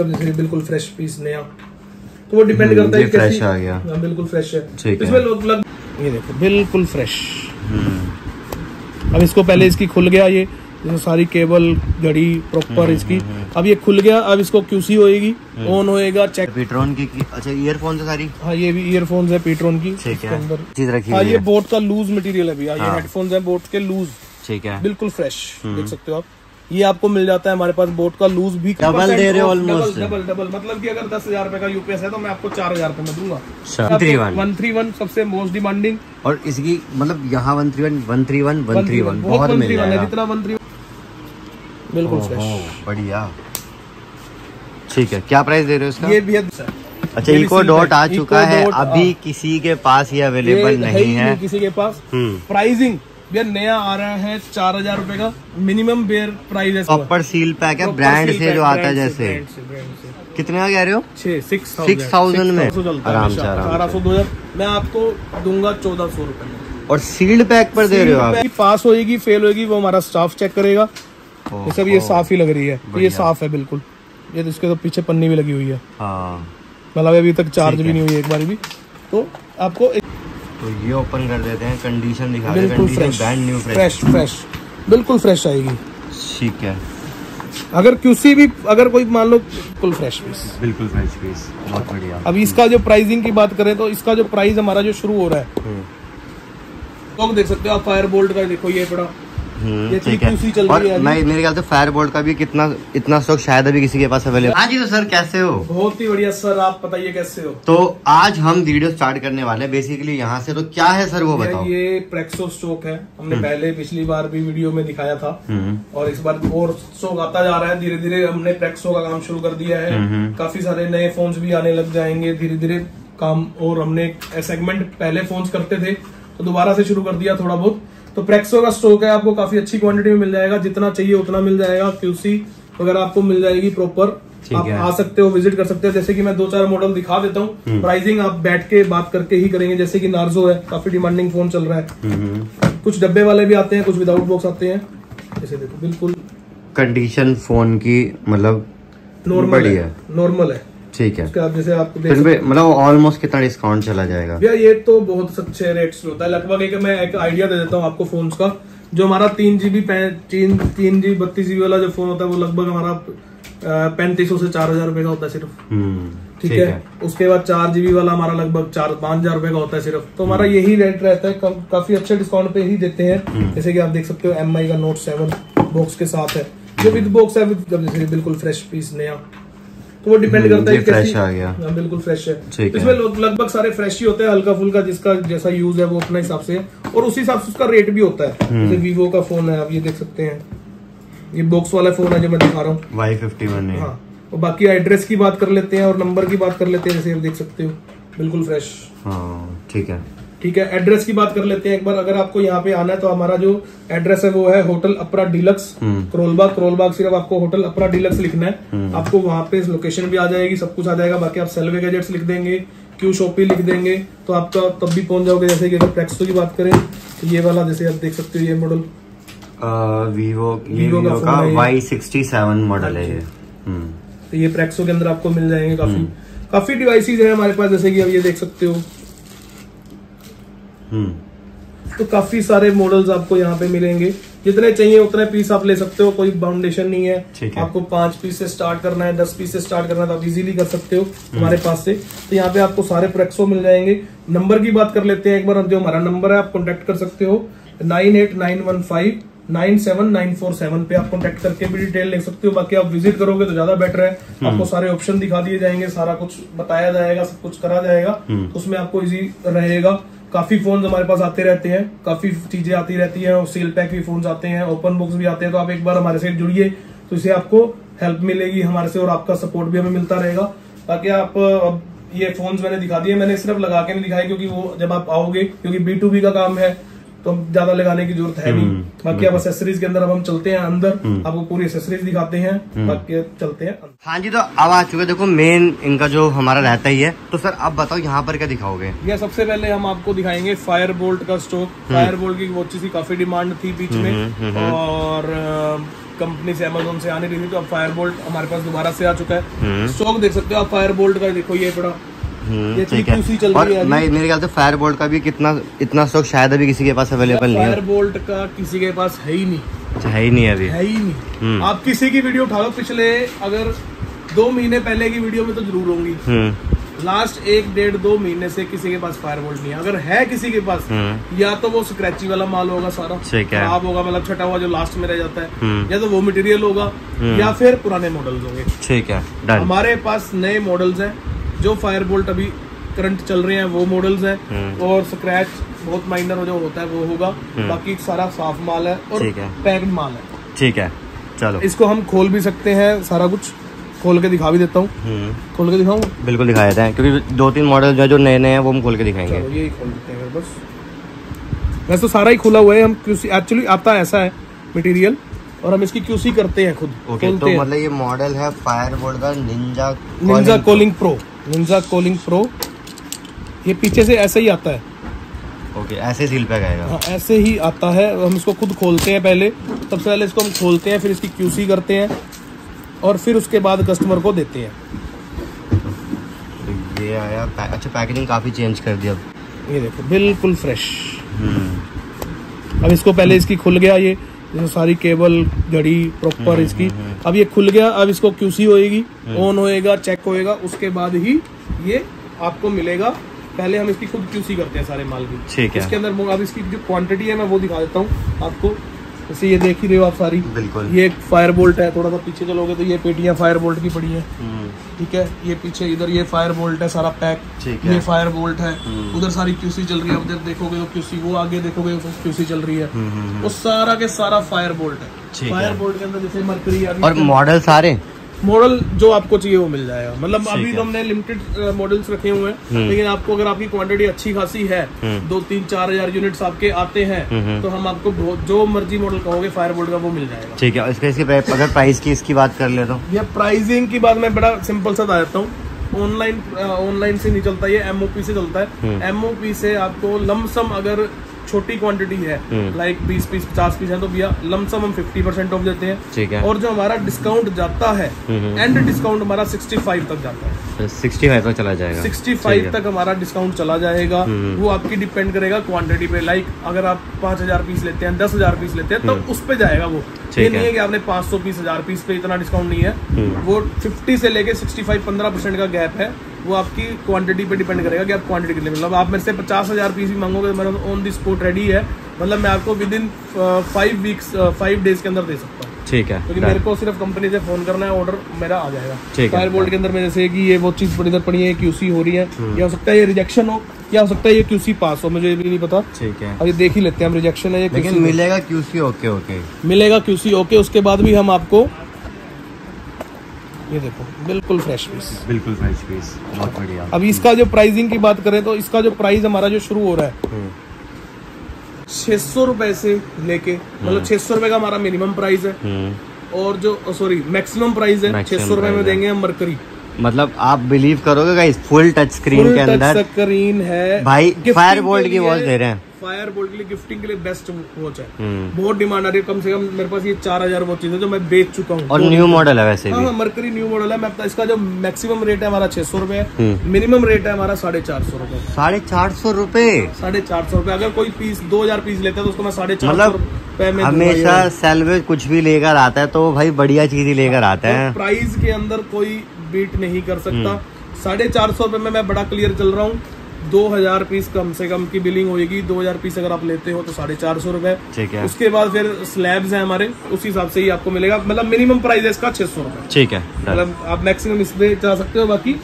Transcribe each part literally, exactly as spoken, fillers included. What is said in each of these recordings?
एकदम जैसे बिल्कुल फ्रेश पीस नया, तो वो डिपेंड करता है कि कैसी आ गया। बिल्कुल फ्रेश है, इसमें लोग लग... ये देखो बिल्कुल फ्रेश। अब इसको पहले इसकी खुल गया ये सारी केबल घड़ी प्रॉपर इसकी, अब ये खुल गया, अब इसको क्यूसी होएगी, ऑन होएगा, चेक। पीट्रॉन की, की अच्छा ईयरफोन है सारी। हाँ ये भी ईयरफोन्स है पीट्रॉन की, ठीक है चीज रखी। हाँ ये बोट का लूज मटेरियल है भैया, ये हेडफोन्स है बोट के लूज, ठीक है बिल्कुल फ्रेश, देख सकते हो आप। ये आपको मिल जाता है हमारे पास बोट का लूज भी, डबल दे रहे ऑलमोस्ट, डबल डबल मतलब कि अगर दस हजार रुपए का यूपीएस है तो मैं आपको चार हजार रुपए में दूंगा। वन थ्री वन सबसे मोस्ट डिमांडिंग, और इसकी मतलब यहाँ one three one one three one one three one बहुत मिल जाएगा जितना वन थ्री बिल्कुल फ्रेश, बढ़िया ठीक है। क्या प्राइस दे रहे हो इसका? ये भी अच्छा इको डॉट आ चुका है, अभी किसी के पास ये अवेलेबल नहीं है किसी के पास। प्राइसिंग भैया नया आ रहा है चार हजार रूपए का मिनिमम बेयर प्राइस है, प्रॉपर सील पैक है, ब्रांड से जो आता है जैसे। कितने का कह रहे हो? छह सिक्स सिक्स थाउजेंड में आराम से, बारह सौ दो हजार मैं आपको दूंगा चौदह सौ रूपये में, और सील्ड पैक पर दे रहे हो आप। पास होगी फेल होगी वो हमारा स्टाफ चेक करेगा। ये सब ये साफ ही लग रही है, ये साफ है बिल्कुल, ये इसके तो पीछे पन्नी भी लगी हुई है, मतलब अभी तक चार्ज भी नहीं हुई एक बार भी। तो आपको तो ये ओपन कर देते हैं, कंडीशन दिखा रहे हैं, condition brand new fresh fresh बिल्कुल फ्रेश आएगी, ठीक है। अगर क्यूसी भी अगर कोई मान लो बिल्कुल फ्रेश पीस, बिल्कुल फ्रेश पीस, बहुत बढ़िया। अब इसका जो प्राइसिंग की बात करें तो इसका जो प्राइस हमारा जो शुरू हो रहा है लोग देख सकते हो आप, फायरबोल्ट का देखो ये बड़ा ठीक है। और मैं मेरे ख्याल से फायरबोल्ट का भी कितना इतना स्टॉक शायद अभी किसी के पास अवेलेबल। आज ही तो सर कैसे हो? बहुत ही बढ़िया सर, आप बताइए कैसे हो? तो आज हम वीडियो स्टार्ट करने वाले हैं बेसिकली यहाँ से, तो क्या है सर वो बताओ। ये प्रेक्सो स्टॉक है, हमने पहले पिछली बार भी वीडियो में दिखाया था, और इस बार और स्टॉक आता जा रहा है धीरे धीरे। हमने प्रेक्सो का काम शुरू कर दिया है, काफी सारे नए फोन भी आने लग जाएंगे धीरे धीरे काम, और हमने सेगमेंट पहले फोन करते थे तो दोबारा से शुरू कर दिया थोड़ा बहुत। तो प्रेक्सो का स्टॉक है, आपको काफी अच्छी क्वांटिटी में मिल जाएगा, जितना चाहिए उतना मिल जाएगा, क्यूसी वगैरह आपको मिल जाएगी प्रॉपर। आप आ सकते हो, विजिट कर सकते हो, जैसे कि मैं दो चार मॉडल दिखा देता हूँ, प्राइसिंग आप बैठ के बात करके ही करेंगे। जैसे कि नार्जो है, काफी डिमांडिंग फोन चल रहा है, कुछ डब्बे वाले भी आते हैं, कुछ विदाउट बॉक्स आते हैं। जैसे देखो बिल्कुल कंडीशन फोन की मतलब नॉर्मल है, नॉर्मल है ठीक है। आप जैसे आपको मतलब ऑलमोस्ट कितना डिस्काउंट चला जाएगा यार? ये तो बहुत अच्छे रेट्स होता है, लगभग एक मैं एक आइडिया दे देता हूँ आपको फोन्स का। जो हमारा तीन जीबी तीन तीन जी बत्तीस जीबी वाला जो फोन होता है वो लगभग हमारा पैंतीस सौ से चार हजार रुपए का होता है सिर्फ, ठीक है। उसके बाद चार जीबी वाला हमारा लगभग चार पाँच हजार रुपए का होता है सिर्फ, तो हमारा यही रेट रहता है, काफी अच्छे डिस्काउंट पे ही देते हैं। जैसे की आप देख सकते हो एम आई का नोट सेवन बॉक्स के साथ है, जो विद बॉक्स है बिल्कुल फ्रेश पीस नया, तो वो डिपेंड करता है फ्रेश आ गया, बिल्कुल फ्रेश है। इसमें लगभग सारे फ्रेश ही होते हैं, हल्का फुल्का जिसका जैसा यूज है वो अपने हिसाब से, और उसी हिसाब से उसका रेट भी होता है। जैसे वीवो का फोन है, आप ये देख सकते हैं, ये बॉक्स वाला फोन है जो मैं दिखा रहा हूँ, वाई फिफ्टी वन है। हाँ, और बाकी एड्रेस की बात कर लेते हैं और नंबर की बात कर लेते हैं, जैसे आप देख सकते हो बिल्कुल फ्रेश, ठीक है ठीक है। एड्रेस की बात कर लेते हैं एक बार, अगर आपको यहाँ पे आना है तो हमारा जो एड्रेस है वो है होटल अपरा डीलक्स करोल बाग, करोल बाग सिर्फ आपको होटल अपरा डीलक्स लिखना है, आपको वहाँ पे लोकेशन भी आ जाएगी, सब कुछ आ जाएगा। बाकी आप सेल्वे गैजेट्स लिख देंगे, क्यू शॉपी लिख देंगे तो आपका तब भी पहुंच जाओगे। जैसे कि अगर प्रेक्सो की बात करें तो ये वाला जैसे आप देख सकते हो, ये मॉडल वीवो वीवो का वाई सिक्सटी सेवन मॉडल है ये, तो ये प्रेक्सो के अंदर आपको मिल जाएंगे। काफी काफी डिवाइसेज है हमारे पास, जैसे की आप ये देख सकते हो, तो काफी सारे मॉडल्स आपको यहाँ पे मिलेंगे, जितने चाहिए उतने पीस आप ले सकते हो, कोई बाउंडेशन नहीं है। आपको पांच पीस से स्टार्ट करना है, दस पीस से स्टार्ट करना है तो आप इजीली कर सकते हो हमारे पास से। तो यहाँ पे आपको सारे प्रेक्सो मिल जाएंगे। नंबर की बात कर लेते हैं एक बार, जो हमारा नंबर है आप कॉन्टेक्ट कर सकते हो nine eight nine one five nine seven nine four seven पे, आप कॉन्टेक्ट करके भी डिटेल ले सकते हो। बाकी आप विजिट करोगे तो ज्यादा बेटर है, आपको सारे ऑप्शन दिखा दिए जाएंगे, सारा कुछ बताया जाएगा, सब कुछ करा जाएगा, उसमें आपको इजी रहेगा। काफी फोन हमारे पास आते रहते हैं, काफी चीजें आती रहती हैं, और सेल पैक भी फोन आते हैं, ओपन बॉक्स भी आते हैं, तो आप एक बार हमारे से जुड़िए तो इसे आपको हेल्प मिलेगी हमारे से, और आपका सपोर्ट भी हमें मिलता रहेगा। बाकी आप ये फोन मैंने दिखा दिए, मैंने सिर्फ लगा के नहीं दिखाए क्योंकि वो जब आप आओगे, क्योंकि बी टू बी का काम है, तो ज्यादा लगाने की जरूरत है नहीं। बाकी अब एसेसरीज के अंदर अब हम चलते हैं अंदर, आपको पूरी एसेसरीज दिखाते हैं, बाकी चलते हैं। हाँ जी, तो अब आ चुके देखो मेन इनका जो हमारा रहता ही है। तो सर अब बताओ यहाँ पर क्या दिखाओगे? यह सबसे पहले हम आपको दिखाएंगे फायरबोल्ट का स्टॉक। फायरबोल्ट की वॉचेस की काफी डिमांड थी बीच में और कंपनी से अमेजोन से आने रही थी, तो अब फायरबोल्ट हमारे पास दोबारा से आ चुका है। स्टॉक देख सकते हो आप फायरबोल्ट का, देखो ये बड़ा ये ठीक है। चल और है मैं मेरे ख्याल से फायरबोल्ट का भी कितना इतना स्टॉक शायद अभी किसी के पास अवेलेबल नहीं है। फायरबोल्ट का किसी के पास है ही नहीं, है ही नहीं अभी, है ही नहीं। आप किसी की वीडियो उठा लो, पिछले अगर दो महीने पहले की वीडियो में तो जरूर होंगी, लास्ट एक डेढ़ दो महीने से किसी के पास फायरबोल्ट नहीं है। अगर है किसी के पास, या तो वो स्क्रैची वाला माल होगा, सारा खराब होगा, मतलब छटा हुआ जो लास्ट में रह जाता है, या तो वो मटेरियल होगा, या फिर पुराने मॉडल्स होंगे। ठीक है, हमारे पास नए मॉडल्स हैं जो फायरबोल्ट अभी करंट चल रहे हैं, वो मॉडल्स हैं, और स्क्रैच बहुत माइनर जो होता है वो होगा, बाकी सारा साफ माल है और पैक्ड माल है। ठीक है, चलो इसको हम खोल भी सकते हैं, सारा कुछ खोल के दिखा भी देता हूँ। खोल के दिखाऊँ? बिल्कुल दिखाया जाए, क्योंकि दो तीन मॉडल जो है जो नए नए हैं वो हम खोल के दिखाएंगे। चलो यही खोल देते हैं बस। वैसे तो सारा ही खुला हुआ है, हम क्यूसी एक्चुअली आता ऐसा है मटेरियल और हम इसकी क्यूसी करते हैं खुद। ओके, तो मतलब ये मॉडल है फायरबोल्ट का Ninja Ninja calling pro Ninja calling pro ये पीछे से ऐसे ही आता है। ओके, ऐसे सील पैक आएगा। हाँ, ऐसे ही आता है। हम इसको खुद खोलते हैं पहले, सबसे पहले इसको हम खोलते हैं, फिर इसकी क्यूसी करते हैं और फिर उसके बाद कस्टमर को देते हैं। तो ये आया पै, अच्छा पैकेजिंग काफ़ी चेंज कर दिया, अब ये देखो बिल्कुल फ्रेश। अब इसको पहले इसकी खुल गया, ये सारी केबल घड़ी प्रॉपर इसकी, अब ये खुल गया, अब इसको क्यूसी होएगी, ऑन होएगा, चेक होएगा, उसके बाद ही ये आपको मिलेगा। पहले हम इसकी खुद क्यूसी करते हैं सारे माल की। ठीक है, इसके अंदर अब इसकी जो क्वान्टिटी है मैं वो दिखा देता हूँ आपको। जैसे ये देख ही रहे हो आप सारी, बिल्कुल ये एक फायरबोल्ट है, थोड़ा सा पीछे चलोगे तो ये पेटियां फायरबोल्ट की पड़ी है। ठीक है, ये पीछे इधर ये फायरबोल्ट है सारा पैक, ये फायरबोल्ट है, उधर सारी क्यूसी चल रही है, उधर देखोगे तो क्यूसी, वो आगे देखोगे तो क्यूसी चल रही है, वो सारा के सारा फायरबोल्ट है। फायरबोल्ट के अंदर जैसे मरकरी और मॉडल, सारे मॉडल जो आपको चाहिए वो मिल जाएगा। मतलब अभी तो हमने लिमिटेड मॉडल्स रखे हुए हैं, लेकिन आपको अगर आपकी क्वांटिटी अच्छी खासी है, दो तीन चार हजार यूनिट्स आपके आते हैं, तो हम आपको जो मर्जी मॉडल कहोगे फायरबोल्ट का वो मिल जाएगा। ठीक है, इसके इसके अगर प्राइस की इसकी बात कर ले तो ये प्राइसिंग की बात मैं बड़ा सिंपल सा बता देता हूँ। ऑनलाइन ऑनलाइन से नहीं चलता ये, एमओपी से चलता है। एमओपी से आपको लमसम अगर छोटी क्वांटिटी है, लाइक बीस पीस पचास पीस है, तो भैया लमसम हम फिफ्टी परसेंट ऑफ देते हैं। ठीक है, और जो हमारा डिस्काउंट जाता है, एंड डिस्काउंट हमारा सिक्सटी फाइव तक जाता है। सिक्सटी फाइव तक चला जाएगा, सिक्सटी फाइव तक हमारा डिस्काउंट चला जाएगा। वो आपकी डिपेंड करेगा क्वांटिटी पे, लाइक अगर आप पाँच हजार पीस लेते हैं, दस हजार पीस लेते हैं, तो उस पे जाएगा वो। ये नहीं है कि आपने पाँच सौ पीस हजार पीस पे इतना डिस्काउंट नहीं है, वो फिफ्टी से लेके सिक्सटी फाइव पंद्रह परसेंट का गैप है, वो आपकी क्वांटिटी पे डिपेंड करेगा कि आप क्वांटिटी कितने। मतलब आप मेरे से पचास हजार पीस भी मांगोगे, मेरा ऑन द स्पॉट रेडी है, मतलब मैं आपको within five weeks five days के अंदर दे सकता हूँ। ठीक है, क्योंकि मेरे को सिर्फ कंपनी से फोन करना है, ऑर्डर मेरा आ जाएगा। फायरबोल्ट के अंदर मेरे से कि ये वो चीज पड़ी इधर पड़ी है, क्यूसी हो रही है, या हो सकता है ये रिजेक्शन हो, या हो सकता है ये क्यूसी पास हो, मुझे ये भी नहीं पता। ठीक है, अब ये देख ही लेते हैं हम रिजेक्शन है, लेकिन मिलेगा क्यूसी ओके, ओके मिलेगा क्यूसी ओके। उसके बाद भी हम आपको ये देखो बिल्कुल फ्रेश पीस, बिल्कुल फ्रेश पीस, बहुत बढ़िया। अब इसका जो प्राइसिंग की बात करें तो इसका जो प्राइस हमारा जो शुरू हो रहा है छः सौ रुपए से लेके, मतलब छः सौ रुपए का हमारा मिनिमम प्राइस है, और जो सॉरी मैक्सिमम प्राइस है छः सौ रुपए में देंगे हम मरकरी। मतलब आप बिलीव करोगे गाइस, फुल टच स्क्रीन के अंदर स्क्रीन है भाई, फायरबोल्ट की वॉच दे रहे हैं। फायरबोल्ट के लिए गिफ्टिंग के लिए बेस्ट वॉच है, बहुत डिमांड आ रही है। कम से कम मेरे पास ये चार हजार वॉचेज है जो मैं बेच चुका हूँ, और न्यू मॉडल है वैसे। हाँ, मरकरी न्यू मॉडल है। मैं इसका जो मैक्सिमम रेट है हमारा छह सौ रुपए है, मिनिमम रेट है हमारा साढ़े चार सौ रुपए साढ़े चार सौ रुपए साढ़े चार सौ रुपए अगर कोई पीस दो हजार पीस लेता है तो उसको मैं साढ़े चार सौ रुपए। हमेशा सैलवेज कुछ भी लेकर आता है तो भाई बढ़िया चीज ही लेकर आता है, प्राइस के अंदर कोई बीट नहीं कर सकता। साढ़े चार सौ रुपए में मैं बड़ा क्लियर चल रहा हूँ, दो हजार पीस कम से कम की बिलिंग होगी। दो हजार पीस अगर आप लेते हो तो साढ़े चार सौ रुपए। ठीक है, उसके बाद फिर स्लैब्स हैं हमारे, उसी हिसाब से ही आपको मिलेगा। मतलब मिनिमम प्राइस है इसका छह सौ रुपए। ठीक है, मतलब आप मैक्सिमम इसमें जा सकते हो, बाकी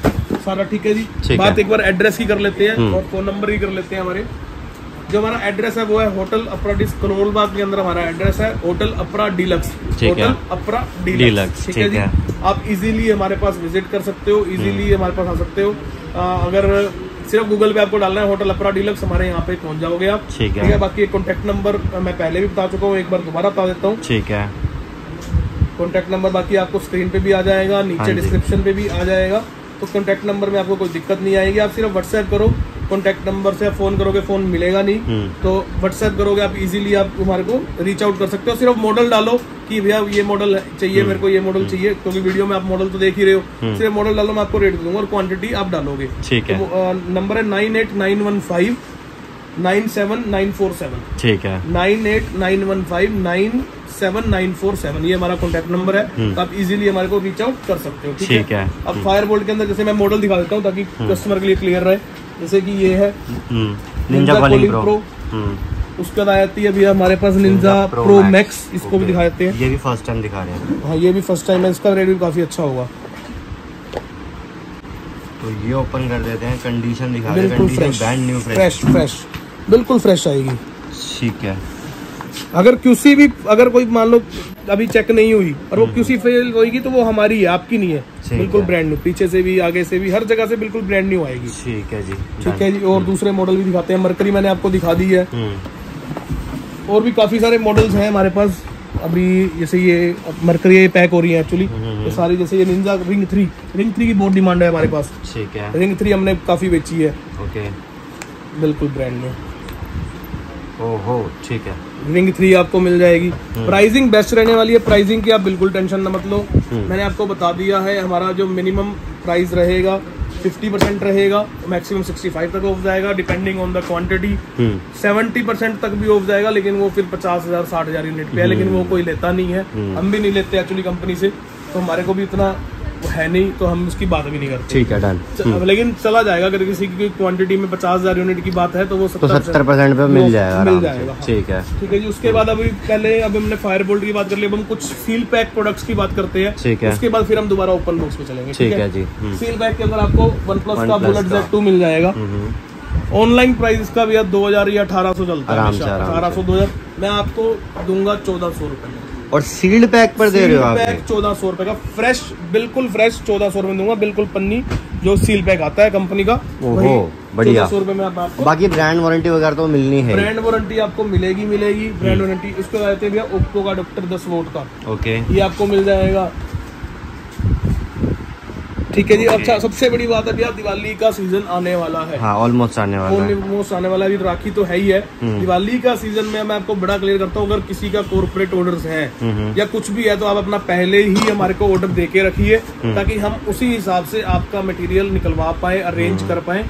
सारा ठीक है जी। बात एक बार एड्रेस की कर लेते हैं और फोन नंबर ही कर लेते हैं हमारे। जो हमारा एड्रेस है वो है होटल अपरा डिस्क करोल बाग के अंदर हमारा एड्रेस है hotel Apra deluxe, hotel Apra deluxe, ठीक है जी। आप इजीली हमारे पास विजिट कर सकते हो, इजीली हमारे पास आ सकते हो। आ, अगर सिर्फ गूगल पे आपको डालना है होटल अपरा डीलक्स, हमारे यहाँ पे पहुंच जाओगे आप, ठीक है। बाकी कॉन्टेक्ट नंबर मैं पहले भी बता चुका हूँ, एक बार दोबारा बता देता हूँ, ठीक है। कॉन्टेक्ट नंबर बाकी आपको स्क्रीन पे भी आ जाएगा, नीचे डिस्क्रिप्शन पे भी आ जाएगा, तो कॉन्टेक्ट नंबर में आपको कोई दिक्कत नहीं आएगी। आप सिर्फ व्हाट्सएप करो, कॉन्टैक्ट नंबर से फोन करोगे, फोन मिलेगा नहीं, तो व्हाट्सएप करोगे आप, इजीली आप हमारे को रीच आउट कर सकते हो। सिर्फ मॉडल डालो कि भैया ये मॉडल चाहिए मेरे को, ये मॉडल चाहिए, क्योंकि तो वीडियो में आप मॉडल तो देख ही रहे हो। सिर्फ मॉडल डालो, मैं आपको रेट दूंगा और क्वांटिटी आप डालोगे, ठीक है। तो, नंबर है nine eight nine one five nine seven nine four seven, ठीक है। Nine eight nine one five nine seven nine four seven, ये हमारा कॉन्टैक्ट नंबर है, तो आप इजीली हमारे को रीच आउट कर सकते हो, ठीक है। अब फायरबोल्ट के अंदर जैसे मैं मॉडल दिखा देता हूँ ताकि कस्टमर के लिए क्लियर रहे, जैसे कि ये है निंजा कॉलिंग प्रो, उसके बाद आ जाती है अभी हमारे पास निंजा प्रो मैक्स, इसको भी दिखा देते हैं, ये भी फर्स्ट टाइम दिखा रहे हैं, हाँ ये भी फर्स्ट टाइम है। इसका रेट भी काफी अच्छा होगा, तो ये ओपन कर देते हैं, कंडीशन दिखा रहे हैं, condition brand new fresh fresh बिल्कुल फ्रेश आएगी, ठीक है। अगर किसी भी अगर कोई मान लो अभी चेक नहीं हुई और वो किसी फेल होगी तो वो हमारी है, आपकी नहीं है, बिल्कुल ब्रांड न्यू, पीछे से भी आगे से भी हर जगह से बिल्कुल ब्रांड न्यू आएगी, ठीक है जी, ठीक है जी। और दूसरे मॉडल भी दिखाते हैं, मर्करी मैंने आपको दिखा दी है, और भी काफी सारे मॉडल्स हैं हमारे पास। अभी जैसे ये मर्करी पैक हो रही है एक्चुअली ये सारी, जैसे ये Ninja Ring three, Ring three की बहुत डिमांड है हमारे पास, ठीक है। रिंग थ्री हमने काफी बेची है, ओके, बिल्कुल ब्रांड न्यू, ओहो, ठीक है। रिंग थ्री आपको मिल जाएगी, प्राइसिंग बेस्ट रहने वाली है, प्राइसिंग की आप बिल्कुल टेंशन न मत लो, मैंने आपको बता दिया है। हमारा जो मिनिमम प्राइस रहेगा फिफ्टी परसेंट रहेगा, मैक्सिमम सिक्सटी फाइव तक ऑफ जाएगा, depending on the quantity seventy percent तक भी ऑफ जाएगा, लेकिन वो फिर पचास हजार साठ हजार यूनिट पे है, लेकिन वो कोई लेता नहीं है, हम भी नहीं लेते एक्चुअली कंपनी से, तो हमारे को भी इतना है नहीं, तो हम उसकी बात भी नहीं करते, ठीक है, डन। लेकिन चला जाएगा, अगर किसी की क्वांटिटी में पचास हजार यूनिट की बात है तो वो सत्तर परसेंट पे मिल जाएगा, मिल जाएगा, ठीक है, ठीक है जी। उसके बाद अभी पहले अब हमने फायरबोल्ट की बात कर ली, अब हम कुछ सील पैक प्रोडक्ट्स की बात करते हैं, ठीक है। उसके बाद फिर हम दोबारा ओपन बॉक्स पे चलेंगे, ठीक है जी। सील पैक के अंदर आपको वन प्लस का बुलेट जेड टू मिल जाएगा, ऑनलाइन प्राइस इसका भैया दो हजार या अठारह सौ चलता है, अठारह सौ दो हजार मैं आपको दूंगा चौदह सौ रुपए में, और सील्ड पैक पर दे रहे हो आप, पैक चौदह सौ रुपए का, फ्रेश बिल्कुल फ्रेश चौदह सौ रुपए में दूंगा, बिल्कुल पन्नी जो सील पैक आता है कंपनी का, ओहो बढ़िया, चौदह सौ रुपए में आप आपको। बाकी ब्रांड वारंटी वगैरह तो मिलनी है, ब्रांड वारंटी आपको मिलेगी मिलेगी ब्रांड वारंटी। उसके बाद आते भैया ओप्पो का अडॉप्टर दस वोल्ट का, ओके, ये आपको मिल जाएगा, ठीक है जी। अच्छा, सबसे बड़ी बात है भैया, दिवाली का सीजन आने वाला है, ऑलमोस्ट हाँ, आने वाला है, ऑलमोस्ट आने वाला है, राखी तो है ही है। दिवाली का सीजन में मैं आपको बड़ा क्लियर करता हूँ, अगर किसी का कॉर्पोरेट ऑर्डर्स है या कुछ भी है तो आप अपना पहले ही हमारे को ऑर्डर देके रखिए, ताकि हम उसी हिसाब से आपका मटेरियल निकलवा पाए, अरेंज कर पाए।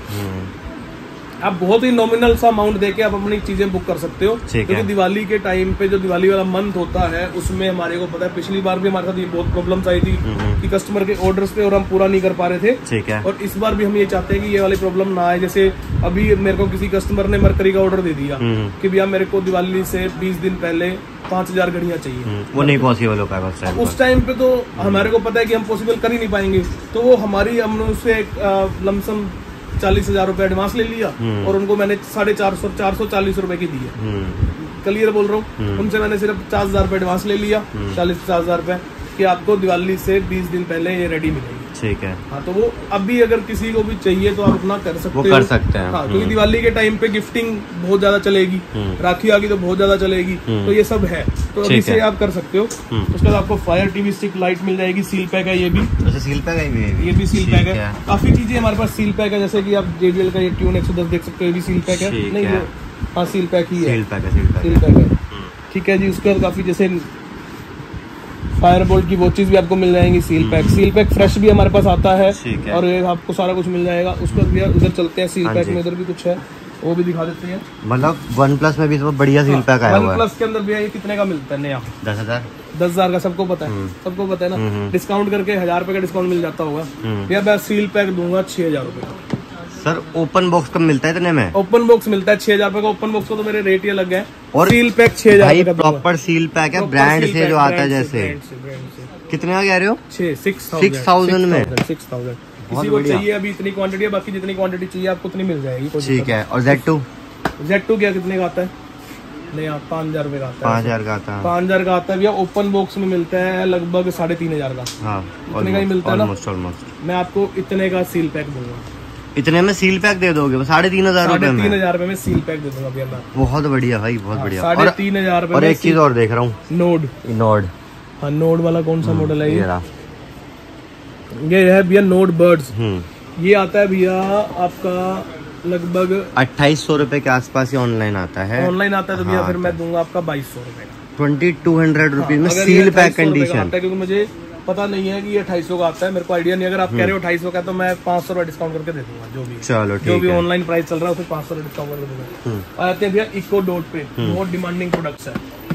आप बहुत ही नॉमिनल सा अमाउंट देके आप अपनी चीजें बुक कर सकते हो, क्योंकि दिवाली के टाइम पे जो दिवाली वाला मंथ होता है उसमें हमारे को पता है, पिछली बार भी हमारे साथ ये बहुत प्रॉब्लम्स आई थी कि कस्टमर के ऑर्डर्स पे और हम पूरा नहीं कर पा रहे थे, ठीक है। और इस बार भी हम ये चाहते हैं कि ये वाली प्रॉब्लम ना आए। जैसे अभी मेरे को किसी कस्टमर ने मरकरी का ऑर्डर दे दिया कि भैया मेरे को दिवाली से बीस दिन पहले पाँच हजार घड़ियाँ चाहिए, वो नहीं पॉसिबल हो पाएगा उस टाइम पे, तो हमारे को पता है कि हम पॉसिबल कर ही नहीं पाएंगे, तो वो हमारी हमने उससे लमसम चालीस हजार रूपए एडवांस ले लिया और उनको मैंने साढ़े चार सौ चार सौ चालीस रूपए की दी है, क्लियर बोल रहा हूँ, उनसे मैंने सिर्फ पचास हजार रूपए एडवांस ले लिया, चालीस पचास हजार रूपए कि आपको दिवाली से बीस दिन पहले ये रेडी मिलेगी, ठीक है हाँ। तो वो अभी अगर किसी को भी चाहिए तो आप अपना कर सकते, वो कर सकते हैं हाँ, क्योंकि दिवाली के टाइम पे गिफ्टिंग बहुत ज्यादा चलेगी, राखी आगी तो बहुत ज्यादा चलेगी, तो ये सब है, तो अभी से आप कर सकते हो। उसके बाद आपको फायर टीवी स्टिक लाइट मिल जाएगी, सील पैक है ये भी, अच्छा सील पैक है, ये भी सील पैक है, काफी चीजें हमारे पास सील पैक है, जैसे की आप जेबीएल का ये ट्यून एक सौ दस देख सकते हो, ये भी सील पैक है, नहीं हाँ सील पैक ही है, सील पैक है, ठीक है जी। उसके बाद काफी जैसे फायरबोल्ट की वो चीज भी आपको मिल जाएंगी seal pack, seal pack fresh भी हमारे पास आता है, और ये आपको सारा कुछ मिल जाएगा। उसके बाद उधर चलते हैं, सील पैक में उधर भी कुछ है, वो भी दिखा देते हैं, मतलब वन प्लस में भी तो बढ़िया सील पैक आया हुआ है। वन प्लस के अंदर भी ये कितने का मिलता है नया? दस हजार दस हजार का, सबको पता है, सबको पता है ना, डिस्काउंट करके हजार रुपए का डिस्काउंट मिल जाता होगा। या मैं सील पैक दूंगा छह हजार रुपए का। सर ओपन बॉक्स का मिलता है इतने में? ओपन बॉक्स मिलता है छह हजार रुपए का, ओपन बॉक्स का तो मेरे रेट ही अलग है, और सील पैक छह हजार प्रॉपर सील पैक है, ब्रांड से जो आता है, जैसे कितने का कह रहे हो? छह सिक्स सिक्स थाउजेंड में, सिक्स थाउजेंड किसी को चाहिए अभी इतनी क्वांटिटी है, बाकी जितनी क्वांटिटी चाहिए आपको उतनी मिल जाएगी, ठीक है। और जेड टू Z टू क्या कितने का आता है? नहीं आप पाँच हजार रुपए का आता है। पाँच हजार का आता है पाँच हजार का आता है भैया। ओपन बॉक्स में मिलता है लगभग साढ़े तीन हजार का। हाँ, इतने का ही मिलता है ना। मैं आपको इतने का सील पैक दूंगा। इतने में सील पैक दे दोगे? साढ़े तीन हजार रुपए में, तीन हजार रुपए में सील पैक दे दूंगा भैया मैं। बहुत बढ़िया भाई, बहुत बढ़िया। साढ़े तीन हजार रुपए। और एक चीज और देख रहा हूँ, नोड नोड हाँ नोड वाला कौन सा मॉडल है ये? ये है भैया नोड बर्ड्स। ये आता है भैया आपका लगभग अट्ठाईस सौ रुपए के आसपास ही ऑनलाइन आता है। ऑनलाइन आता है तो भैया हाँ, फिर मैं दूंगा आपका बाईस सौ रुपए का। ट्वेंटी टू हंड्रेड रुपीज में सील पैक कंडीशन। क्योंकि मुझे पता नहीं है कि ये अट्ठाईस सौ का आता है, मेरे को आइडिया नहीं। अगर आप कह रहे हो अट्ठाईस सौ का तो मैं पाँच सौ रुपए डिस्काउंट करके दे दूंगा। जो भी चलो जो भी ऑनलाइन प्राइस चल रहा है उसमें पाँच सौ रुपए डिस्काउंट करके दूंगा। आते हैं भैया इको डॉट पे, बहुत डिमांडिंग प्रोडक्ट्स है।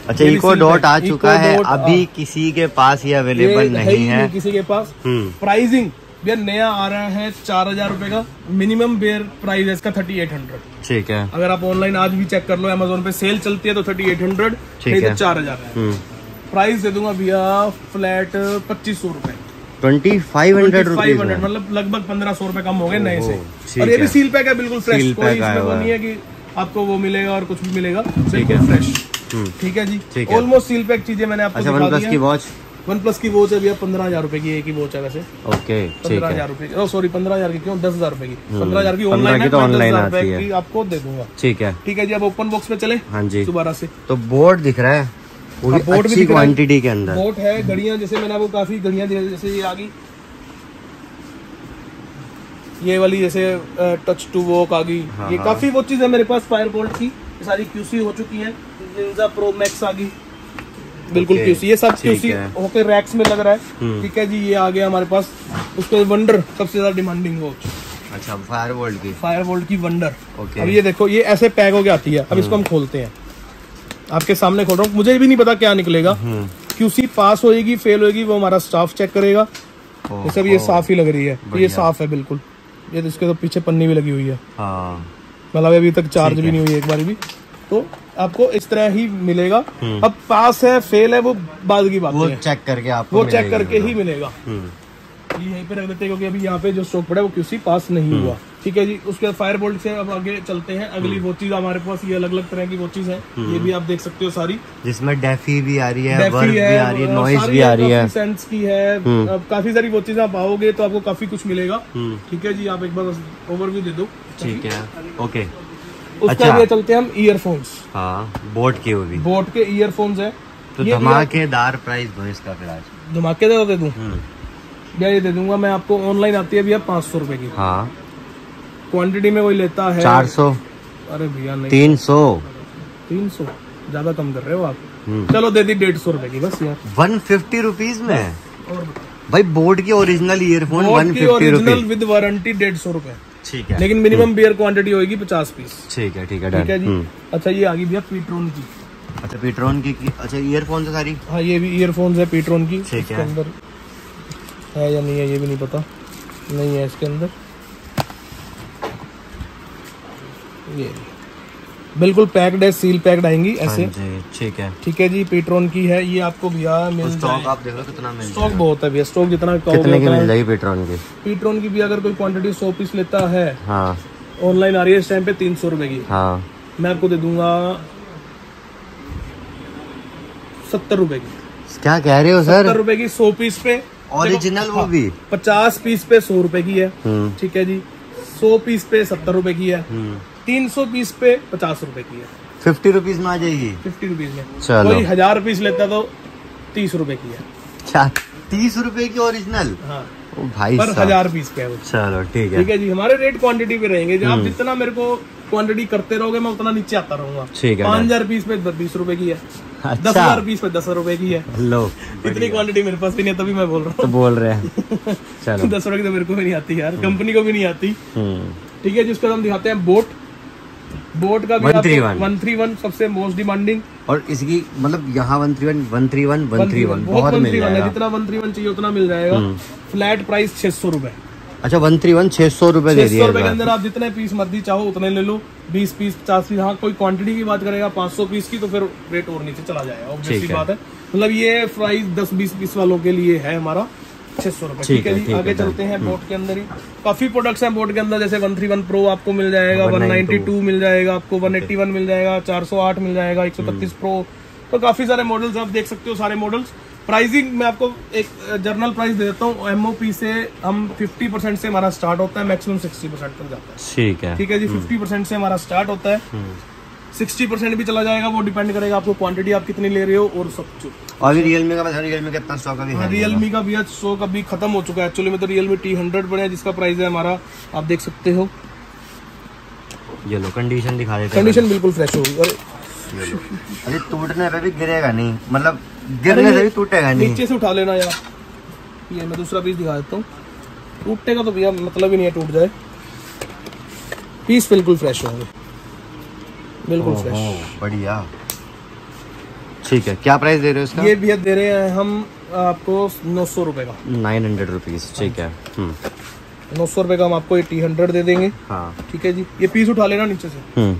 अच्छा, इको डॉट आ चुका है, अभी किसी के पास ये अवेलेबल नहीं है किसी के पास। प्राइसिंग भैया नया आ रहा है चार हजार रूपए का। मिनिमम बेयर प्राइस है इसका थर्टी एट हंड्रेड। ठीक है, अगर आप ऑनलाइन आज भी चेक कर लो, अमेजोन पे सेल चलती है तो थर्टी एट हंड्रेड, नहीं तो चार हजार है। प्राइस दे दूंगा भैया फ्लैट पच्चीस सौ रूपए। ट्वेंटी फाइव हंड्रेड, मतलब लगभग पंद्रह सौ रूपये कम हो गए नए से। और ये भी सील पैक है, बिल्कुल फ्रेश। कोई नहीं है की आपको वो मिलेगा और कुछ भी मिलेगा, बिल्कुल फ्रेश। ठीक है जी, ऑलमोस्ट सील पैक चीजें मैंने आपको। वन प्लस की वॉच है भैया पंद्रह हजार रुपए की, एक ही वॉच है वैसे। ओके, पंद्रह हजार रुपए की, सॉरी पंद्रह हजार की क्यों, दस हजार रुपए की। पंद्रह हजार की ऑनलाइन है, ऑनलाइन की आपको दे दूंगा। ठीक है, ठीक है जी। अब ओपन बॉक्स में चले। हाँ जी, दोबारा से तो बोर्ड दिख रहा है, बोर्ड भी क्वान्टिटी के अंदर बोर्ड है। घड़ियां जैसे मैंने आपको काफी घड़ियां जैसे ये आ गई, ये वाली जैसे टच टू वॉक आ गई, ये काफी वो चीज है मेरे पास। फायरबोल्ट की सारी क्यूसी हो चुकी है, निंजा प्रो मैक्स आ गई, बिल्कुल okay, क्यूसी। ये सब क्यूसी होके रैक्स में लग रहा है। ठीक है जी, ये आ गया हमारे पास। उसके वंडर सबसे ज्यादा डिमांडिंग वॉच। अच्छा, फायरबोल्ट की फायरबोल्ट की वंडर okay। अब ये देखो, ये ऐसे पैक होके आती है। अब इसको हम खोलते हैं, आपके सामने खोल रहा हूँ। मुझे भी नहीं पता क्या निकलेगा। क्यूसी पास होगी फेल होगी वो हमारा स्टाफ चेक करेगा। सब ये साफ ही लग रही है, ये साफ है बिल्कुल। ये इसके तो पीछे पन्नी भी लगी हुई है, मतलब अभी तक चार्ज भी नहीं हुई एक बार भी। तो आपको इस तरह ही मिलेगा। अब पास है फेल है वो बाद की बात है, वो चेक करके आपको वो चेक करके ही मिलेगा। ये यहीं पे रख देते हैं क्योंकि अभी यहाँ पे जो स्टॉक पड़ा है वो क्यूसी पास नहीं हुआ। ठीक है जी, उसके बाद फायरबोल्ट से अब आगे चलते हैं। अगली वॉचेज हमारे पास ये अलग अलग तरह की वॉचेज है, ये भी आप देख सकते हो सारी, जिसमें डेफी भी आ रही है, वर्क भी आ रही है, नॉइज भी आ रही है, सेंस की है। काफी सारी वॉचेज आप आओगे तो आपको काफी कुछ मिलेगा। ठीक है जी, आप एक बार ओवरव्यू दे दो। ठीक है, ओके। उसके अच्छा, चलते हैं हम ईयरफोन्स। हाँ, बोट के वो भी बोट के ईयरफोन्स है तो धमाकेदार प्राइस दो इसका। फिलहाल धमाकेदार दे दूं भैया, ये दे दूंगा मैं आपको। ऑनलाइन आती है भैया पाँच सौ रुपए की। हाँ, क्वांटिटी में कोई लेता है चार सौ। अरे भैया नहीं, तीन सौ तीन सौ ज्यादा कम कर रहे हो आप। चलो दे दी डेढ़ सौ रुपए की बस यार, वन फिफ्टी रुपीज में। और भाई बोट के original earphone one fifty rupees with warranty डेढ़ सौ रुपए। ठीक है, लेकिन मिनिमम बियर क्वांटिटी होगी पचास पीस। ठीक है, ठीक है, ठीक है जी। अच्छा, ये आ गई भैया पीट्रोन की। अच्छा, पीट्रोन की, की अच्छा ईयरफोन है सारी। हाँ, ये भी ईयरफोन है पीट्रोन की। ठीक है, अंदर है या नहीं है ये भी नहीं पता, नहीं है इसके अंदर। ये बिल्कुल पैक्ड है, सील पैक्ड आएंगी ऐसे। ठीक है, ठीक है जी। पेट्रोन की है ये आपको भैया मिल स्टॉक। आप देखो कितना मिल, स्टॉक बहुत है भैया। स्टॉक जितना कितने की मिल जाएगी पेट्रोन की? पेट्रोन की भी अगर कोई क्वांटिटी सौ पीस लेता है, ऑनलाइन आ रही है इस टाइम पे तीन सौ रुपए की। हाँ, मैं आपको दे दूंगा सत्तर रुपए की। क्या कह रहे हो सर? सत्तर रुपए की सौ पीस पे, ओरिजिनल वो भी। पचास पीस पे सौ रुपए की है। ठीक है जी, सौ पीस पे सत्तर रुपए की है, तीन सौ पीस पे पचास रुपए की है। फिफ्टी रुपीज में आ जाएगी, फिफ्टी रुपीज में। चलो, कोई हजार पीस लेता तो तीस रुपए की है। अच्छा, तीस रुपए की ओरिजिनल। हाँ, ओ भाई पर हजार पीस पे है वो। चलो ठीक है, ठीक है जी। हमारे रेट क्वांटिटी पे रहेंगे, आप जितना मेरे को क्वांटिटी करते रहोगे मैं उतना नीचे आता रहूंगा। ठीक है, पाँच हजार पीस पे बीस रुपए की है, दस हजार पीस पे दस रुपए की है। लो, इतनी क्वांटिटी मेरे पास भी नहीं है तभी मैं बोल रहा हूँ। तो बोल रहे हैं, चलो। दस रुपए की तो मेरे को भी नहीं आती यार, कंपनी को भी नहीं आती। ठीक है जी, उसके बाद हम दिखाते हैं बोट। बोट का भी वन थ्री वन सबसे मोस्ट डिमांडिंग, और इसकी मतलब यहाँ one three one one three one one three one बहुत मिल जाएगा। जितना वन थ्री वन चाहिए उतना मिल जाएगा। फ्लैट प्राइस छह सौ रुपए। अच्छा, वन थ्री वन छह सौ रुपए दे दिए। के अंदर आप जितने पीस मर्जी चाहो उतने ले लो, बीस पीस पचास पीस। हाँ, कोई क्वांटिटी की बात करेगा पाँच सौ पीस की तो फिर रेट और नीचे चला जाएगा, ऑब्वियसली बात है। मतलब ये प्राइस दस बीस पीस वालों के लिए है हमारा। छह सौ रुपए ठीक है। आगे चलते हैं बोट के अंदर ही, काफी प्रोडक्ट्स हैं बोट के अंदर, जैसे वन थ्री वन प्रो आपको मिल जाएगा, वन नाइनटी टू मिल जाएगा आपको, वन एट्टी वन मिल जाएगा, चार सौ आठ मिल जाएगा, एक सौ बत्तीस प्रो, तो काफी सारे मॉडल्स आप देख सकते हो। सारे मॉडल्स प्राइसिंग मैं आपको एक जर्नल प्राइस दे देता हूँ, एमओपी से हम पचास परसेंट से हमारा स्टार्ट होता है, मैक्सिमम साठ परसेंट तक जाता है ठीक है ठीक है जी। पचास परसेंट से हमारा स्टार्ट होता है, साठ परसेंट भी चला जाएगा, वो डिपेंड करेगा आपको क्वांटिटी आप कितनी ले रहे हो और सब चुप। और रियलमी का रियलमी का सौ का भी है, रियलमी का भी सौ का भी खत्म हो चुका है एक्चुअली में, तो रियलमी टी हंड्रेड बने जिसका प्राइस है हमारा आप देख सकते हो। ये लो कंडीशन दिखा रहे, कंडीशन बिल्कुल फ्रेश होगी, अरे टूटने पे भी गिरेगा नहीं, मतलब गिरने से भी टूटेगा नहीं। नीचे से उठा लेना यार, ये मैं दूसरा पीस दिखा देता हूँ, टूटेगा तो भैया मतलब ही नहीं है टूट जाए, पीस बिल्कुल फ्रेश होंगे, बिल्कुल फ्रेश बढ़िया ठीक है। क्या प्राइस दे रहे हो इसका? ये भैया दे रहे हैं हम आपको नौ सौ रुपये का, नाइन हंड्रेड रुपीज ठीक है, नौ सौ रुपये का हम आपको ये टी हंड्रेड दे देंगे ठीक है जी। ये पीस उठा लेना नीचे से।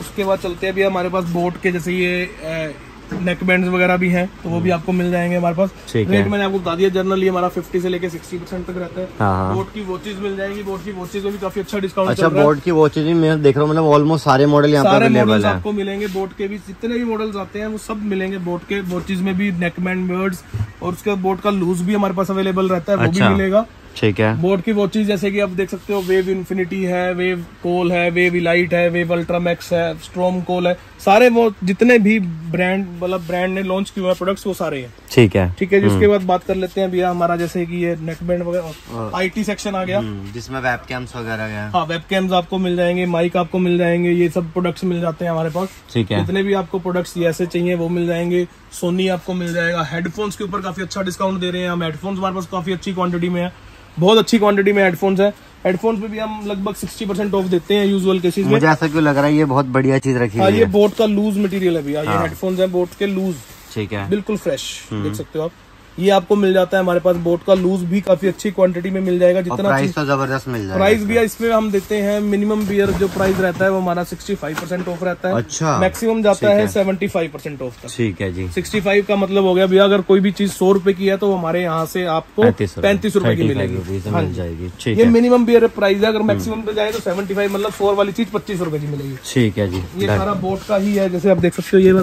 उसके बाद चलते हैं भैया हमारे पास बोट के जैसे ये नेकबैंड्स वगैरह भी हैं, तो वो भी आपको मिल जाएंगे हमारे पास। रेट मैंने आपको बता दिया जनरली हमारा पचास से लेके साठ परसेंट तक रहता है। हाँ। बोट की वॉचेज मिल जाएंगी, बोट की वॉचेज में भी काफी अच्छा डिस्काउंट अच्छा, चल रहा है। बोट की वॉचेज भी मैं देख रहा हूँ, मतलब ऑलमोस्ट सारे मॉडल यहाँ पर अवेलेबल है, आपको मिलेंगे बोट के भी जितने भी मॉडल्स आते हैं वो सब मिलेंगे। बोट के वॉचेज में भी नेकबैंड बर्ड्स और उसका बोट का लूज भी हमारे पास अवेलेबल रहता है, वो भी मिलेगा ठीक है। बोट की वॉचेज जैसे कि आप देख सकते हो, वेव इन्फिनिटी है, वेव कोल है, वेव इलाइट है, वेव अल्ट्रामैक्स है, स्ट्रॉम कोल है, सारे वो जितने भी ब्रांड मतलब ब्रांड ने लॉन्च किए हुए प्रोडक्ट्स वो सारे हैं ठीक है ठीक है जी। उसके बाद बात कर लेते हैं भैया हमारा जैसे कि ये नेकबैंड वगैरह आईटी सेक्शन आ गया जिसमें वेबकैम्स वगैरह, हाँ वेबकैम्स आपको मिल जाएंगे, माइक आपको मिल जाएंगे, ये सब प्रोडक्ट्स मिल जाते हैं हमारे पास ठीक है। जितने भी आपको प्रोडक्ट्स ऐसे चाहिए वो मिल जाएंगे। सोनी आपको मिल जाएगा। हेडफोन्स के ऊपर काफी अच्छा डिस्काउंट दे रहे हैं हम, हेडफोन्स हमारे पास काफी अच्छी क्वांटिटी में है, बहुत अच्छी क्वांटिटी में हेडफोन्स है। हेडफोन्स पे भी हम लगभग साठ परसेंट ऑफ देते हैं यूजुअल केसेस में। मुझे ऐसा क्यों लग रहा है, ये बहुत बढ़िया चीज रखी है। ये बोट का लूज मटेरियल है भैया, ये हेडफोन्स है बोट के लूज ठीक है, बिल्कुल फ्रेश देख सकते हो आप। ये आपको मिल जाता है हमारे पास, बोट का लूज भी काफी अच्छी क्वांटिटी में मिल जाएगा। जितना प्राइस तो जबरदस्त मिल जाएगा। प्राइस भैया इसमें हम देते हैं मिनिमम बियर जो प्राइस रहता है वो हमारा पैंसठ परसेंट ऑफ रहता है। अच्छा। मैक्सिमम जाता है पचहत्तर परसेंट ऑफ तक ठीक है जी। पैंसठ का मतलब हो गया भैया अगर कोई भी चीज सौ रुपए की है तो हमारे यहाँ से आपको पैंतीस रुपए की मिलेगी। ये मिनिमम बियर प्राइस है, अगर मैक्सिमम पे जाए तो सेवेंटी फाइव मतलब फोर वाली चीज पच्चीस रुपए की मिलेगी ठीक है जी। ये सारा बोट का ही है, जैसे आप देख सकते हो ये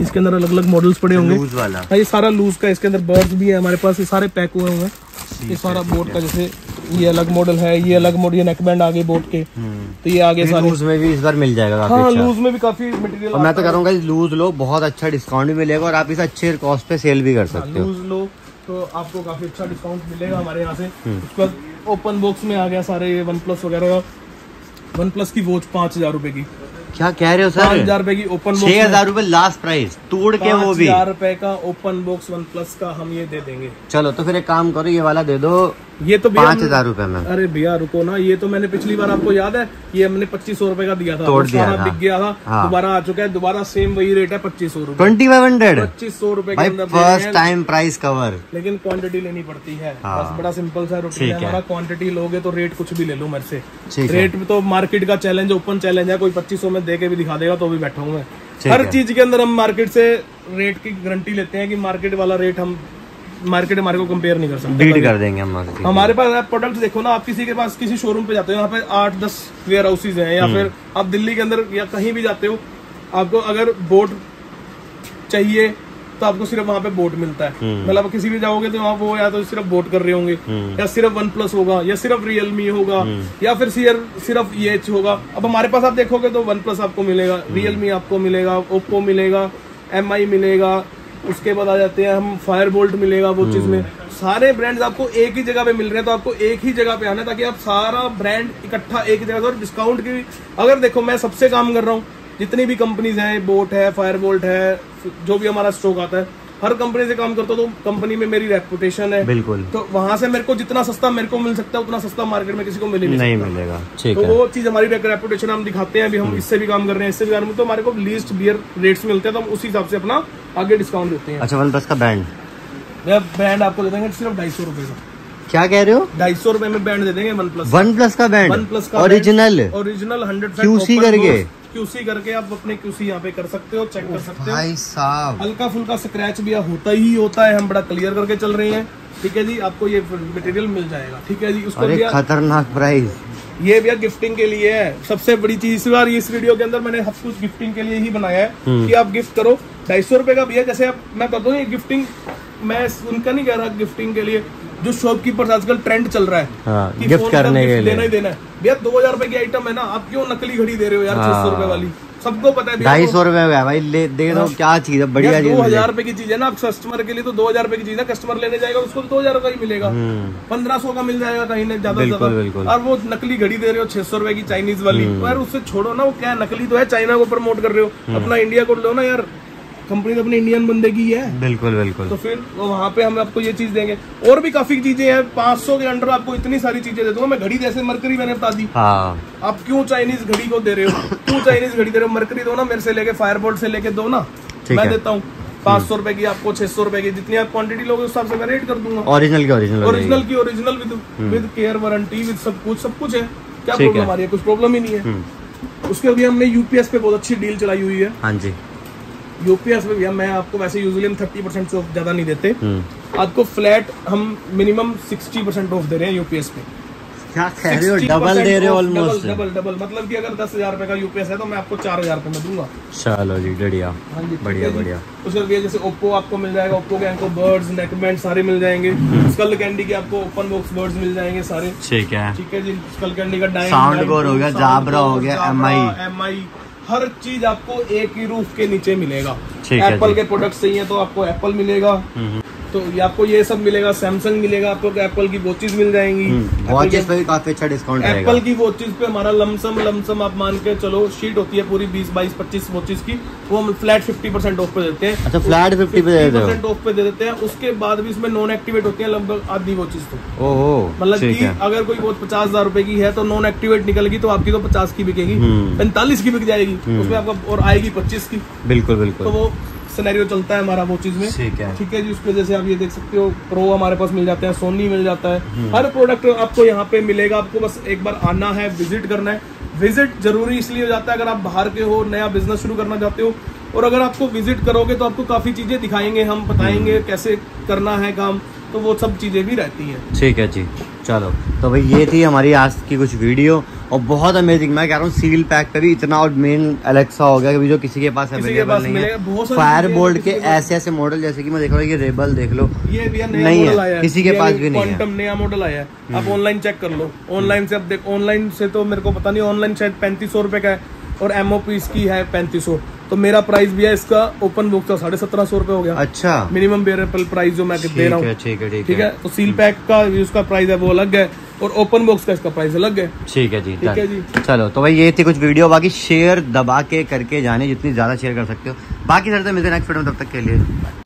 इसके अंदर अलग अलग मॉडल्स पड़े होंगे। लूज वाला हाँ, ये सारा लूज का, इसके अंदर बर्ड्स भी है हमारे पास, ये सारे पैक हुए होंगे। ये सारा बोट का जैसे ये अलग मॉडल है, ये अलग मॉडल, ये नेकबैंड आगे बोट के, तो ये आगे सारे लूज में भी इस बार मिल जाएगा। हाँ, लूज में भी काफी मटेरियल। मैं तो कह रहा हूँ लूज लो, बहुत अच्छा डिस्काउंट भी मिलेगा और आप इसे अच्छे कॉस्ट पे सेल भी कर सकते हो। लूज लो तो आपको काफी अच्छा डिस्काउंट मिलेगा हमारे यहाँ से। उसके बाद ओपन बॉक्स में आ गया सारे वन प्लस वगैरह, वन प्लस की वॉच पाँच हजार रूपये की। क्या कह रहे हो सर? पाँच हजार रूपए की ओपन, छह हजार रूपए लास्ट प्राइस तोड़ के, वो भी हजार रूपए का ओपन बॉक्स वन प्लस का हम ये दे देंगे। चलो तो फिर एक काम करो, ये वाला दे दो, ये तो पाँच हजार रूपए में। अरे भैया रुको ना, ये तो मैंने पिछली बार आपको याद है ये हमने पच्चीस सौ रूपये का दिया था, तोड़ दिया था, बिक गया था, दोबारा आ चुका है, दोबारा सेम वही रेट है पच्चीस सौ रूपये, ट्वेंटी फाइव हंड्रेड पच्चीस सौ रूपये के फर्स्ट टाइम प्राइस कवर। लेकिन क्वांटिटी लेनी पड़ती है, बस बड़ा सिंपल सा रूटीन है हमारा, क्वांटिटी लोगे तो रेट कुछ भी ले लो मेरे से। रेट तो मार्केट का चैलेंज, ओपन चैलेंज है, कोई पच्चीस सौ में दे के भी दिखा देगा तो भी बैठा हूँ मैं। हर चीज के अंदर हम मार्केट से रेट की गारंटी लेते हैं कि मार्केट वाला रेट हम मार्केट हमारे को कंपेयर नहीं कर सकते, बीट कर देंगे हम। हमारे पास आप प्रोडक्ट देखो ना, आप किसी के पास किसी शोरूम पे जाते हो, यहाँ पे आठ दस वेयर हाउसेज हैं, या फिर आप दिल्ली के अंदर या कहीं भी जाते हो, आपको अगर बोट चाहिए तो आपको सिर्फ वहाँ पे बोट मिलता है। मतलब किसी भी जाओगे तो वहाँ वो या तो सिर्फ बोट कर रहे होंगे, या सिर्फ वन प्लस होगा, या सिर्फ रियलमी होगा, या फिर सिर्फ ये एच होगा। अब हमारे पास आप देखोगे तो वन प्लस आपको मिलेगा, रियलमी आपको मिलेगा, ओप्पो मिलेगा, एम आई मिलेगा, उसके बाद आ जाते हैं हम फायरबोल्ट मिलेगा, वो चीज में सारे ब्रांड्स आपको एक ही जगह पे मिल रहे हैं। तो आपको एक ही जगह पे आना है ताकि आप सारा ब्रांड इकट्ठा एक जगह। और डिस्काउंट की अगर देखो, मैं सबसे काम कर रहा हूँ, जितनी भी कंपनीज हैं, बोट है, फायरबोल्ट है, जो भी हमारा स्टॉक आता है, हर कंपनी से काम करता हूँ, तो कंपनी में मेरी रेपुटेशन है बिल्कुल, तो वहां से मेरे को जितना सस्ता मेरे को मिल सकता है उतना सस्ता मार्केट में किसी को मिल नहीं मिलेगा। तो वो चीज हमारी रेपुटेशन हम दिखाते हैं, अभी हम इससे भी काम कर रहे हैं, इससे भी काम, तो हमारे को लीस्ट बियर रेट्स मिलते हैं, तो हम उसी हिसाब से अपना आगे डिस्काउंट देते हैं। अच्छा, वन प्लस का बैंड बैंड आपको दे देंगे सिर्फ ढाई सौ रुपए का। क्या कह रहे हो? ढाई सौ रुपए में बैंड दे देंगे वन प्लस, वन प्लस का बैंड, वन प्लस का ओरिजिनल ओरिजिनल हंड्रेड क्यूसी करके क्यूसी करके आप अपने क्यूसी यहाँ पे कर सकते हो, चेक कर सकते हो भाई साहब। हल्का फुल्का स्क्रैच भी होता ही होता है, हम बड़ा क्लियर करके चल रहे हैं। ठीक है जी, आपको ये मटेरियल मिल जाएगा। ठीक है जी, उसको खतरनाक प्राइस, ये भी गिफ्टिंग के लिए है। सबसे बड़ी चीज इस बार इस वीडियो के अंदर मैंने सब कुछ गिफ्टिंग के लिए ही बनाया है कि आप गिफ्ट करो। ढाई सौ रुपए का भी है, जैसे आप मैं बता दूं ये गिफ्टिंग मैं उनका नहीं कह रहा, गिफ्टिंग के लिए जो शॉपकीपर आजकल ट्रेंड चल रहा है हाँ, कि गिफ्ट करने के लिए देना ही देना है भैया। दो हजार रुपए की आइटम है ना, आप क्यों नकली घड़ी दे रहे हो यार? छह सौ रुपए वाली सबको पता है ढाई सौ रुपए का भाई, ले दे दो, क्या चीज है बढ़िया चीज। दो हजार रुपए की चीज है ना, आप कस्टमर के लिए तो दो हजार रुपए की चीज है, कस्टमर लेने जाएगा उसको दो हजार का ही मिलेगा, पंद्रह सौ का मिल जाएगा कहीं ना ज्यादा ज्यादा। और वो नकली घड़ी दे रहे हो छह सौ रुपए की चाइनीज वाली, यार उससे छोड़ो ना, वो क्या नकली तो है, चाइना को प्रमोट कर रहे हो, अपना इंडिया को लो ना यार। कंपनी तो अपने इंडियन बंदे की है, बिल्कुल बिल्कुल। तो फिर वहाँ पे हम आपको ये चीज देंगे, और भी काफी चीजें हैं। पाँच सौ के अंडर आपको इतनी सारी चीजें दे दूंगा मैं। घड़ी जैसे मरकरी मैंने बता दी हाँ। आप क्यों चाइनीज घड़ी को दे रहे हो? क्यों चाइनीज घड़ी दे रहे हो? मरकरी दो ना, मेरे से लेके फायरबोल्ट से लेके दो ना, मैं देता हूँ पाँच सौ रुपए की आपको, छह सौ रुपए की, जितनी आप क्वांटिटी लोगे उस हिसाब से मैं रेट कर दूंगा। ओरिजिनल की ओरिजिनल, ओरिजिनल की original with with care warranty with सब कुछ, सब कुछ है। क्या प्रॉब्लम हमारी है? कुछ प्रॉब्लम ही नहीं है। उसके अभी हमने यूपीएस पे बहुत अच्छी डील चलाई हुई है। हाँ जी, यूपीएस में भैया मैं आपको वैसे यूजुअली हम तीस परसेंट से ऑफ ज्यादा नहीं देते, आपको फ्लैट हम मिनिमम साठ परसेंट ऑफ दे रहे हैं यूपीएस पे। क्या कह रहे हो? डबल दे रहे हो, ऑलमोस्ट डबल डबल। मतलब कि अगर दस हजार रुपए का यूपीएस है तो मैं आपको चार हजार रुपए में दूंगा। चलो जी, बढ़िया बढ़िया बढ़िया। उसके लिए जैसे ओप्पो आपको मिल जाएगा, ओप्पो के एंको बर्ड्स नेकबैंड सारे मिल जाएंगे, स्कल कैंडी के आपको ओपन बॉक्स बर्ड्स मिल जाएंगे सारे। ठीक है, ठीक है जी। स्कल कैंडी का डायमंड साउंड बोर हो गया, जाबरा हो गया, एम आई एम आई हर चीज आपको एक ही रूफ के नीचे मिलेगा। एप्पल के प्रोडक्ट चाहिए तो आपको एप्पल मिलेगा, तो आपको ये सब मिलेगा। सैमसंग मिलेगा आपको, एप्पल की वॉचेस मिल जाएंगी, वॉचेस पे भी काफी अच्छा डिस्काउंट रहेगा। एप्पल की वॉचेस पे हमारा लमसम लमसम आप मान के चलो शीट होती है पूरी बीस बाईस पच्चीस वॉचेस की, वो हम फ्लैट पचास परसेंट ऑफ पे देते हैं। अच्छा, फ्लैट पचास परसेंट ऑफ पे दे देते हैं। उसके बाद भी इसमें नॉन एक्टिवेट होती है लगभग आधी वॉचेस तो, मतलब की अगर कोई वॉच पचास हजार रुपए की है तो नॉन एक्टिवेट निकलेगी तो आपकी तो पचास की बिकेगी, पैंतालीस की बिक जाएगी उसमें आपका, और आएगी पच्चीस की। बिल्कुल बिल्कुल, तो वो सिनेरियो चलता है हमारा वो चीज में। ठीक है, ठीक है जी। उसके जैसे आप ये देख सकते हो, प्रो हमारे पास मिल जाते हैं, सोनी मिल जाता है, हर प्रोडक्ट आपको यहाँ पे मिलेगा। आपको बस एक बार आना है, विजिट करना है। विजिट जरूरी इसलिए हो जाता है अगर आप बाहर के हो, नया बिजनेस शुरू करना चाहते हो, और अगर आपको विजिट करोगे तो आपको काफी चीजें दिखाएंगे हम, बताएंगे कैसे करना है काम, तो वो सब चीजें भी रहती हैं। ठीक है जी, चलो तो भाई ये थी हमारी आज की कुछ वीडियो, और बहुत अमेजिंग। मैं कह रहा हूँ सील पैक पे भी इतना, और मेन अलेक्सा हो गया कि जो किसी के पास अवेलेबल नहीं है। फायरबोल्ट के ऐसे ऐसे मॉडल जैसे कि मैं देख रहा हूँ, ये रेबल देख लो, ये भी नहीं है किसी के पास भी नहीं है, नया मॉडल आया है। आप ऑनलाइन चेक कर लो, ऑनलाइन से आप देख, ऑनलाइन से तो मेरे को पता नहीं, ऑनलाइन शायद पैंतीस सौ रुपए का है और एमओपी इसकी है पैंतीस सौ, तो मेरा प्राइस भी है इसका ओपन बुक का साढ़े सत्रह सौ रुपए हो गया। अच्छा, मिनिमम बेरेबल प्राइस जो मैं दे रहा हूँ। ठीक है, ठीक है, तो सील पैक का उसका प्राइस है वो अलग है, और ओपन बॉक्स का इसका प्राइस अलग है। ठीक है जी, ठीक है जी। चलो तो भाई ये थी कुछ वीडियो, बाकी शेयर दबा के करके जाने, जितनी ज्यादा शेयर कर सकते हो। बाकी सर मिलते हैं नेक्स्ट वीडियो में, तब तक के लिए।